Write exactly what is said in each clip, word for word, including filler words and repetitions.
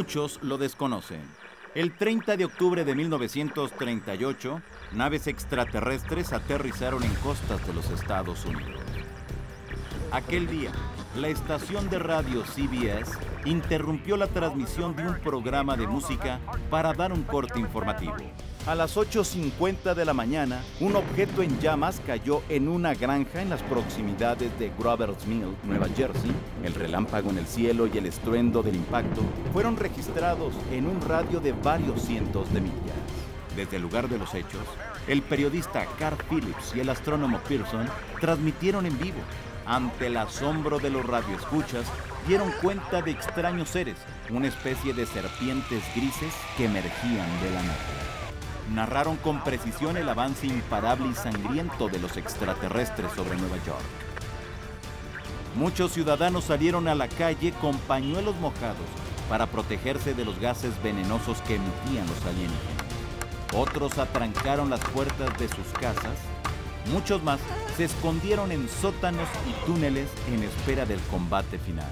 Muchos lo desconocen. El treinta de octubre de mil novecientos treinta y ocho, naves extraterrestres aterrizaron en costas de los Estados Unidos. Aquel día, la estación de radio C B S interrumpió la transmisión de un programa de música para dar un corte informativo. A las ocho cincuenta de la mañana, un objeto en llamas cayó en una granja en las proximidades de Grover's Mill, Nueva Jersey. El relámpago en el cielo y el estruendo del impacto fueron registrados en un radio de varios cientos de millas. Desde el lugar de los hechos, el periodista Carl Phillips y el astrónomo Pearson transmitieron en vivo. Ante el asombro de los radioescuchas, dieron cuenta de extraños seres, una especie de serpientes grises que emergían de la nave. Narraron con precisión el avance imparable y sangriento de los extraterrestres sobre Nueva York. Muchos ciudadanos salieron a la calle con pañuelos mojados para protegerse de los gases venenosos que emitían los alienígenas. Otros atrancaron las puertas de sus casas. Muchos más se escondieron en sótanos y túneles en espera del combate final.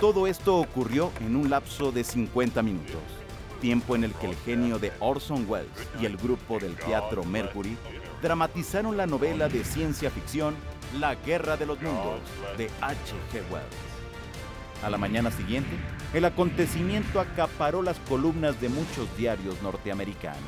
Todo esto ocurrió en un lapso de cincuenta minutos. Tiempo en el que el genio de Orson Welles y el grupo del teatro Mercury dramatizaron la novela de ciencia ficción La guerra de los mundos, de H G Wells. A la mañana siguiente, el acontecimiento acaparó las columnas de muchos diarios norteamericanos.